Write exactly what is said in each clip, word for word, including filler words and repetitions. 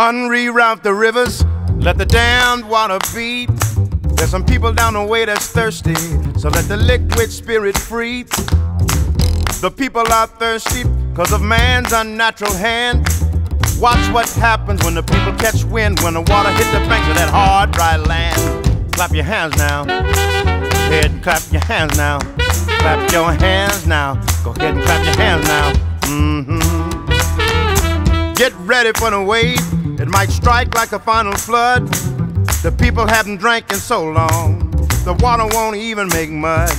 Unreroute the rivers, let the damned water beat. There's some people down the way that's thirsty, so let the liquid spirit free. The people are thirsty because of man's unnatural hand. Watch what happens when the people catch wind, when the water hits the banks of that hard, dry land. Clap your hands now. Go ahead and clap your hands now. Clap your hands now. Go ahead and clap your hands now. Mm-hmm. Get ready for the wave. It might strike like a final flood. The people haven't drank in so long, the water won't even make mud.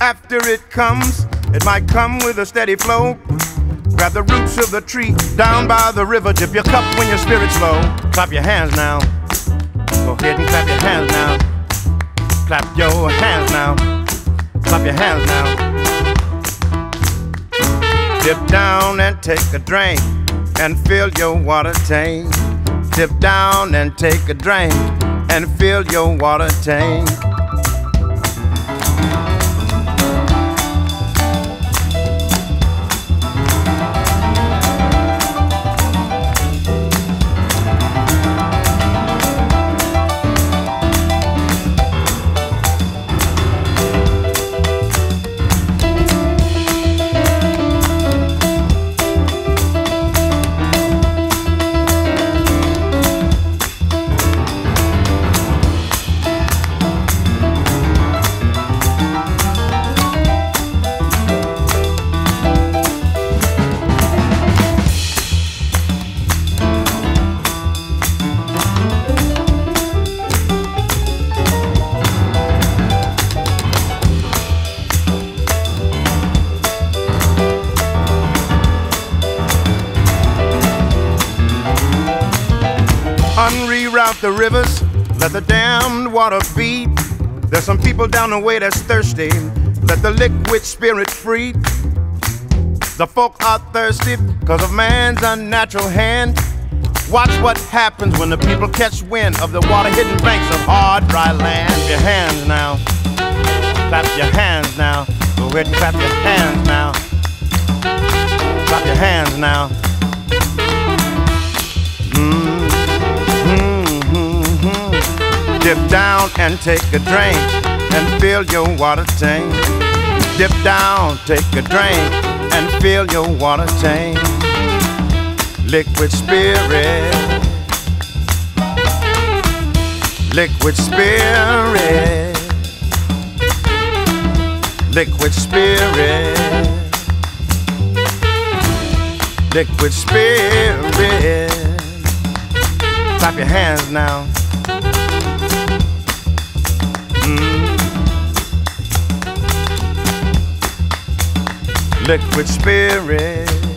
After it comes, it might come with a steady flow. Grab the roots of the tree down by the river. Dip your cup when your spirit's low. Clap your hands now. Go ahead and clap your hands now. Clap your hands now. Clap your hands now. Dip down and take a drink and fill your water tank. Dip down and take a drink and fill your water tank. Unreroute the rivers, let the damned water beat. There's some people down the way that's thirsty, let the liquid spirit free. The folk are thirsty because of man's unnatural hand. Watch what happens when the people catch wind of the water hidden banks of hard, dry land. Clap your hands now, clap your hands now. Go ahead and clap your hands now. Clap your hands now. Dip down and take a drink and fill your water tank. Dip down, take a drink and fill your water tank. Liquid spirit. Liquid spirit. Liquid spirit. Liquid spirit. Clap your hands now. Liquid spirit.